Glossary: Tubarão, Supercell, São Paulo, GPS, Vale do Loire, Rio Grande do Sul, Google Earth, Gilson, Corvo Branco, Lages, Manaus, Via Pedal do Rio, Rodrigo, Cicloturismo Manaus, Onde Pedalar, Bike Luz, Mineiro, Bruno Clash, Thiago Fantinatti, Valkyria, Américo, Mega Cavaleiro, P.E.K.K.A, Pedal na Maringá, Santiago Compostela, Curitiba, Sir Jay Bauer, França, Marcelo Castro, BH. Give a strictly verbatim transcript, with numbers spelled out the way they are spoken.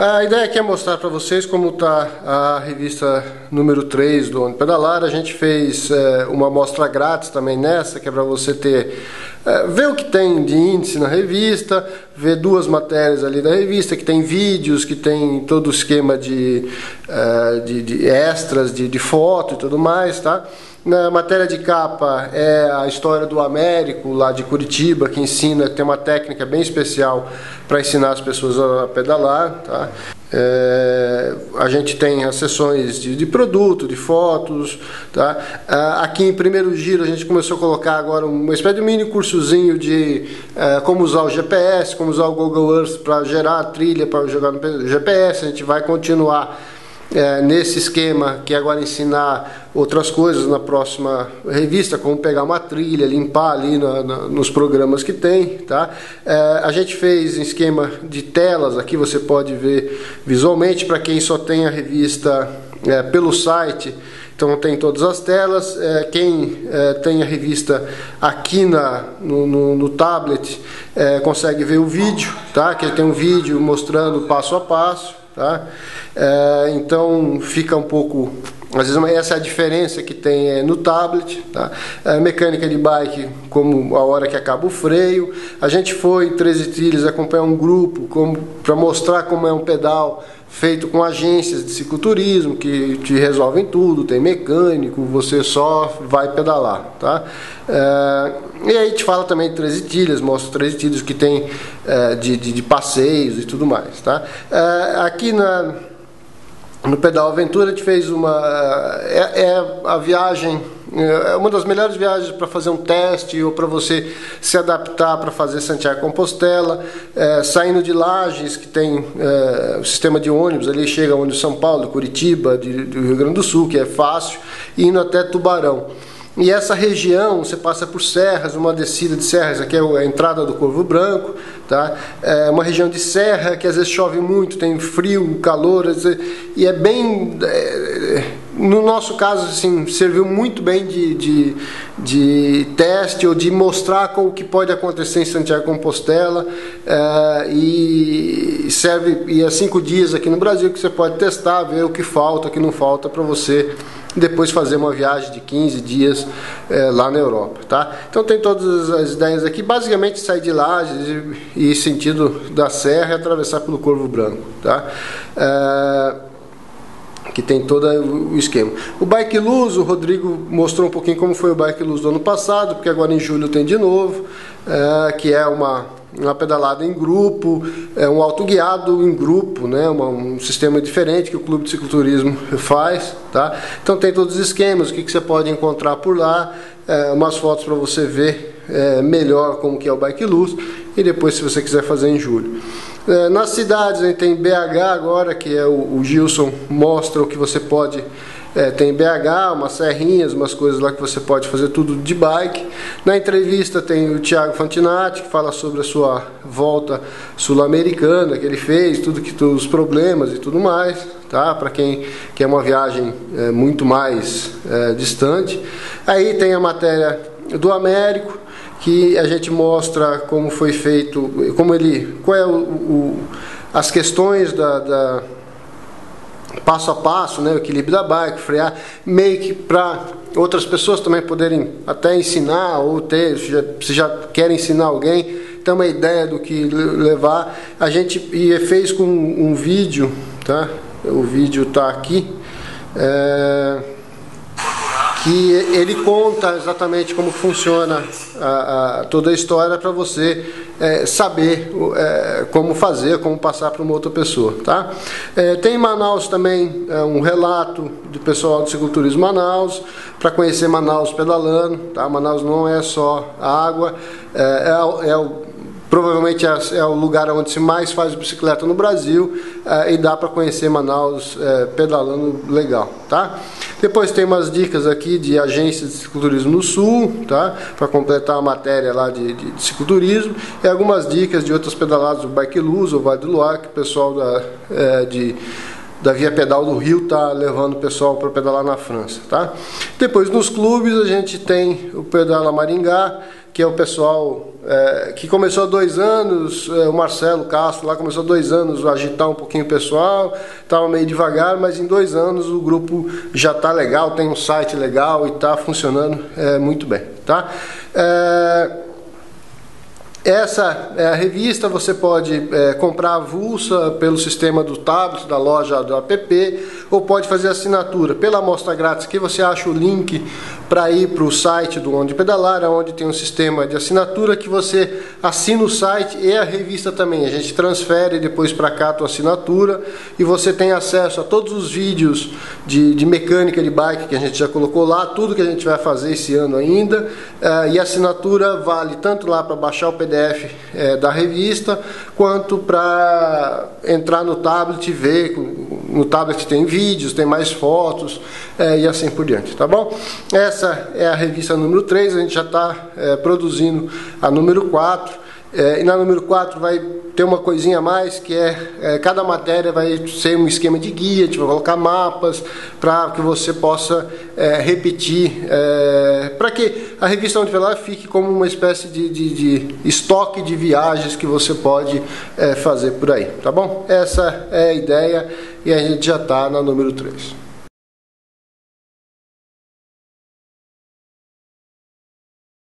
Bom, a ideia aqui é mostrar para vocês como está a revista número três do Onde Pedalar. A gente fez é, uma amostra grátis também nessa, que é para você ter, é, ver o que tem de índice na revista, ver duas matérias ali da revista, que tem vídeos, que tem todo o esquema de, é, de, de extras, de, de foto e tudo mais, tá? Na matéria de capa é a história do Américo, lá de Curitiba, que ensina, tem uma técnica bem especial para ensinar as pessoas a pedalar, tá? É, a gente tem as sessões de, de produto, de fotos, tá? Aqui em primeiro giro a gente começou a colocar agora uma espécie de mini cursozinho de é, como usar o G P S, como usar o Google Earth para gerar a trilha, para jogar no G P S. A gente vai continuar É, nesse esquema, que agora ensinar outras coisas na próxima revista, como pegar uma trilha, limpar ali na, na, nos programas que tem, tá? É, a gente fez um esquema de telas, aqui você pode ver visualmente, para quem só tem a revista é, pelo site, então tem todas as telas. É, quem é, tem a revista aqui na, no, no, no tablet é, consegue ver o vídeo, tá? Que tem um vídeo mostrando passo a passo. Tá? É, então fica um pouco, às vezes essa é a diferença que tem é, no tablet, tá? É, mecânica de bike, como a hora que acaba o freio. A gente foi em treze trilhas acompanhar um grupo para mostrar como é um pedal feito com agências de cicloturismo que te resolvem tudo, tem mecânico, você só vai pedalar, tá? É, e aí te fala também de treze trilhas, mostra treze trilhas que tem é, de, de, de passeios e tudo mais, tá? É, aqui na, no Pedal Aventura a gente fez uma... é, é a viagem... é uma das melhores viagens para fazer um teste ou para você se adaptar para fazer Santiago Compostela, é, saindo de Lages, que tem é, o sistema de ônibus, ali chega ônibus São Paulo, Curitiba, de, do Rio Grande do Sul, que é fácil, indo até Tubarão. E essa região, você passa por serras, uma descida de serras, aqui é a entrada do Corvo Branco, tá? É uma região de serra que às vezes chove muito, tem frio, calor, e é bem... É, no nosso caso, assim, serviu muito bem de, de, de teste ou de mostrar o que pode acontecer em Santiago Compostela, é, e serve, e há cinco dias aqui no Brasil que você pode testar, ver o que falta, o que não falta para você depois fazer uma viagem de quinze dias é, lá na Europa, tá? Então tem todas as ideias aqui, basicamente sair de Lages e, e sentido da serra e atravessar pelo Corvo Branco, tá? É, que tem todo o esquema. O Bike Luz, o Rodrigo mostrou um pouquinho como foi o Bike Luz do ano passado, porque agora em julho tem de novo, é, que é uma, uma pedalada em grupo, é um autoguiado em grupo, né, uma, um sistema diferente que o Clube de Cicloturismo faz, tá? Então tem todos os esquemas, o que, que você pode encontrar por lá, é, umas fotos para você ver é, melhor como que é o Bike Luz, e depois se você quiser fazer em julho. É, nas cidades, a gente tem B H agora, que é o, o Gilson mostra o que você pode, é, tem B H, umas serrinhas, umas coisas lá que você pode fazer tudo de bike. Na entrevista tem o Thiago Fantinatti, que fala sobre a sua volta sul-americana que ele fez, tudo que os problemas e tudo mais, tá? Para quem quer uma viagem é, muito mais é, distante. Aí tem a matéria do Américo, que a gente mostra como foi feito, como ele, qual é o, o, as questões da, da passo a passo, né, o equilíbrio da bike, frear, meio que para outras pessoas também poderem até ensinar ou ter, se já, se já quer ensinar alguém, ter uma ideia do que levar. A gente fez com um vídeo, tá? O vídeo está aqui. É... que ele conta exatamente como funciona a, a, toda a história para você é, saber é, como fazer, como passar para uma outra pessoa, tá? É, tem em Manaus também é, um relato do pessoal do Cicloturismo Manaus, para conhecer Manaus pedalando, tá? Manaus não é só água, é, é, é o provavelmente é o lugar onde se mais faz bicicleta no Brasil, eh, e dá para conhecer Manaus eh, pedalando legal, tá? Depois tem umas dicas aqui de agências de cicloturismo no sul, tá? Para completar a matéria lá de, de, de cicloturismo, e algumas dicas de outras pedaladas do Bike Luz, ou Vale do Loire, que o pessoal da, eh, de, da Via Pedal do Rio tá levando o pessoal para pedalar na França, tá? Depois nos clubes a gente tem o Pedal na Maringá, que é o pessoal é, que começou há dois anos, é, o Marcelo Castro lá começou há dois anos a agitar um pouquinho o pessoal, estava meio devagar, mas em dois anos o grupo já está legal, tem um site legal e está funcionando é, muito bem, tá? É... Essa é a revista, você pode é, comprar avulsa pelo sistema do tablet, da loja do app, ou pode fazer assinatura pela amostra grátis, que você acha o link para ir para o site do Onde Pedalar, onde tem um sistema de assinatura que você assina o site e a revista também. A gente transfere depois para cá a tua assinatura e você tem acesso a todos os vídeos de, de mecânica de bike que a gente já colocou lá, tudo que a gente vai fazer esse ano ainda, é, e a assinatura vale tanto lá para baixar o P D F da revista, quanto para entrar no tablet e ver. No tablet tem vídeos, tem mais fotos é, e assim por diante, tá bom? Essa é a revista número três, a gente já está é, produzindo a número quatro. É, e na número quatro vai ter uma coisinha a mais, que é, é cada matéria vai ser um esquema de guia, a gente vai colocar mapas para que você possa é, repetir, é, para que a revista Onde Pedalar fique como uma espécie de, de, de estoque de viagens que você pode é, fazer por aí, tá bom? Essa é a ideia e a gente já está na número três.